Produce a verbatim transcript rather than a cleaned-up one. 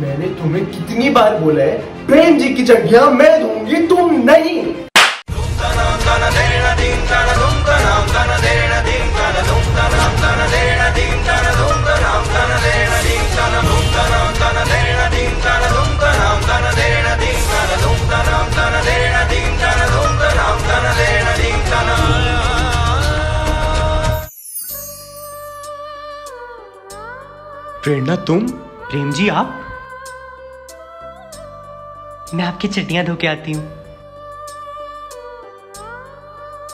मैंने तुम्हें कितनी बार बोला है, प्रेम जी की जगह मैं दूंगी तुम नहीं। प्रेरणा तुम? प्रेम जी आप? मैं आपकी चड्डियां धो के आती हूँ।